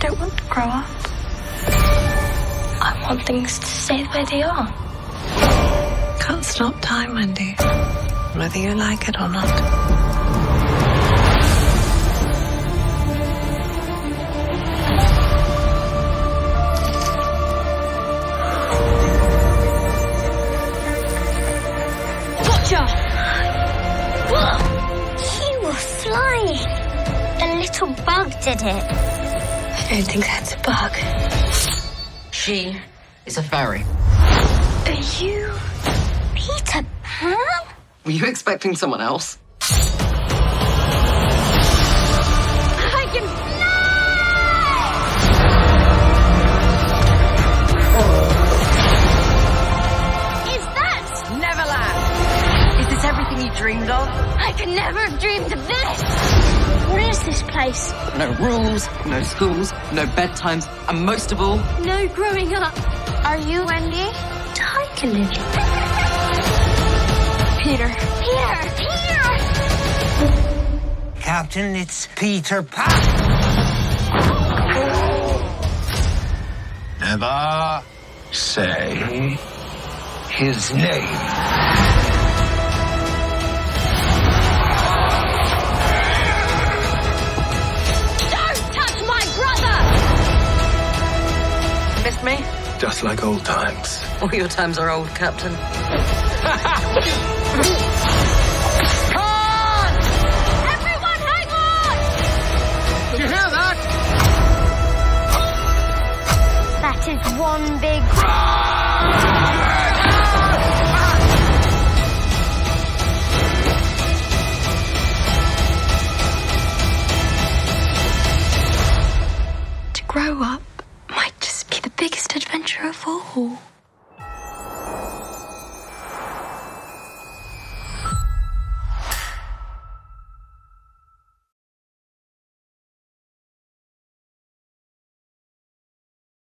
don't want to grow up. I want things to stay the way they are. Can't stop time, Wendy, whether you like it or not. Gotcha! You were flying. A little bug did it. I don't think that's a bug. She is a fairy. Are you Peter Pan? Were you expecting someone else? I can fly! Is that Neverland? Is this everything you dreamed of? I could never have dreamed of this! What is this place? No rules, no schools, no bedtimes, and most of all, no growing up. Are you Wendy? Tiger Lily. Peter! Captain, it's Peter Pan! Never say his name. Don't touch my brother! Miss me? Just like old times. All your times are old, Captain. Hard! Everyone hang on! Did you hear that? That is one big To grow up might just be the biggest adventure of all.